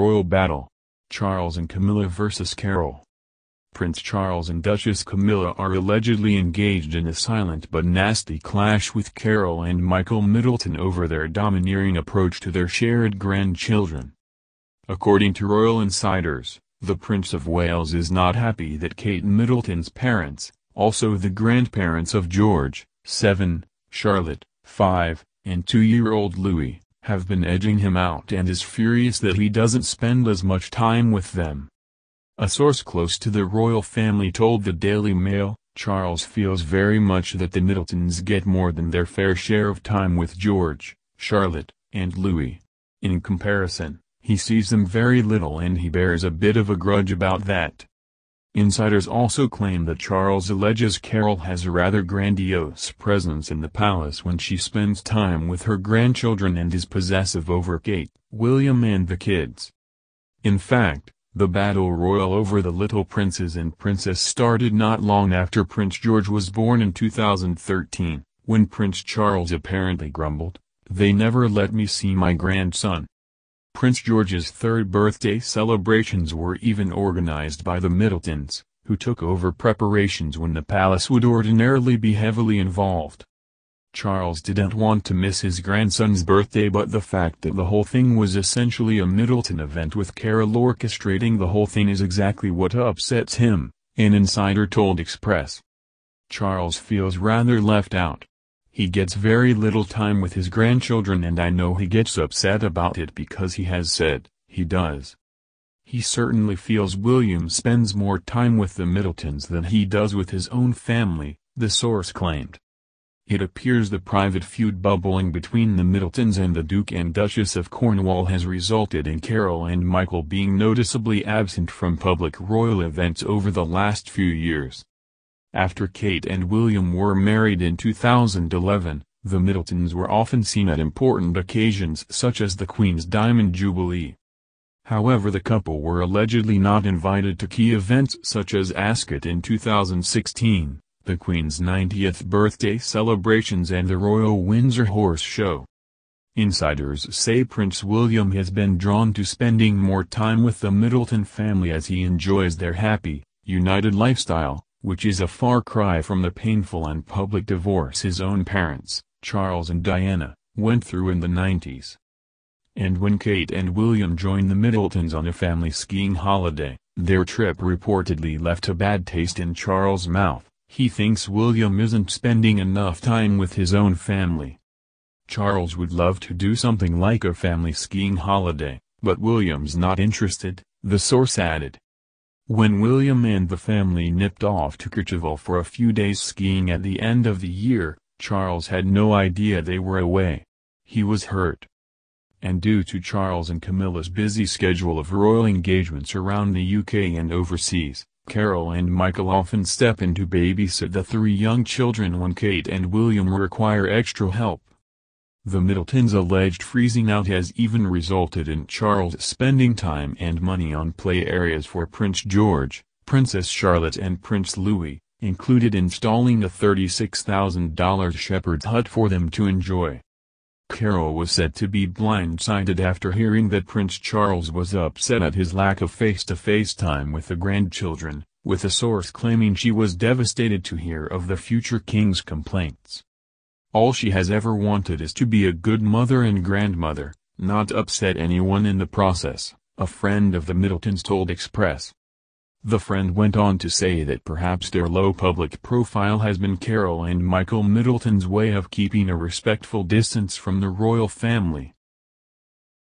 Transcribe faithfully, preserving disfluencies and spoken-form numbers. royal battle. Charles and Camilla versus Carole. Prince Charles and Duchess Camilla are allegedly engaged in a silent but nasty clash with Carole and Michael Middleton over their domineering approach to their shared grandchildren. According to royal insiders, the Prince of Wales is not happy that Kate Middleton's parents, also the grandparents of George, seven, Charlotte, five, and two-year-old Louis, have been edging him out and is furious that he doesn't spend as much time with them. A source close to the royal family told the Daily Mail, "Charles feels very much that the Middletons get more than their fair share of time with George, Charlotte, and Louis. In comparison, he sees them very little and he bears a bit of a grudge about that." Insiders also claim that Charles alleges Carole has a rather grandiose presence in the palace when she spends time with her grandchildren and is possessive over Kate, William and the kids. In fact, the battle royal over the little princes and princess started not long after Prince George was born in two thousand thirteen, when Prince Charles apparently grumbled, "They never let me see my grandson." Prince George's third birthday celebrations were even organized by the Middletons, who took over preparations when the palace would ordinarily be heavily involved. Charles didn't want to miss his grandson's birthday, but the fact that the whole thing was essentially a Middleton event with Carole orchestrating the whole thing is exactly what upsets him, an insider told Express. Charles feels rather left out. "He gets very little time with his grandchildren and I know he gets upset about it because he has said, he does. He certainly feels William spends more time with the Middletons than he does with his own family," the source claimed. It appears the private feud bubbling between the Middletons and the Duke and Duchess of Cornwall has resulted in Carole and Michael being noticeably absent from public royal events over the last few years. After Kate and William were married in two thousand eleven, the Middletons were often seen at important occasions such as the Queen's Diamond Jubilee. However, the couple were allegedly not invited to key events such as Ascot in two thousand sixteen, the Queen's ninetieth birthday celebrations and the Royal Windsor Horse Show. Insiders say Prince William has been drawn to spending more time with the Middleton family as he enjoys their happy, united lifestyle, which is a far cry from the painful and public divorce his own parents, Charles and Diana, went through in the nineties. And when Kate and William joined the Middletons on a family skiing holiday, their trip reportedly left a bad taste in Charles' mouth. He thinks William isn't spending enough time with his own family. Charles would love to do something like a family skiing holiday, but William's not interested, the source added. When William and the family nipped off to Kirchival for a few days skiing at the end of the year, Charles had no idea they were away. He was hurt. And due to Charles and Camilla's busy schedule of royal engagements around the U K and overseas, Carole and Michael often step in to babysit the three young children when Kate and William require extra help. The Middletons' alleged freezing out has even resulted in Charles spending time and money on play areas for Prince George, Princess Charlotte and Prince Louis, including installing a thirty-six thousand dollar shepherd's hut for them to enjoy. Carole was said to be blindsided after hearing that Prince Charles was upset at his lack of face-to-face time with the grandchildren, with a source claiming she was devastated to hear of the future king's complaints. "All she has ever wanted is to be a good mother and grandmother, not upset anyone in the process," a friend of the Middletons told Express. The friend went on to say that perhaps their low public profile has been Carole and Michael Middleton's way of keeping a respectful distance from the royal family.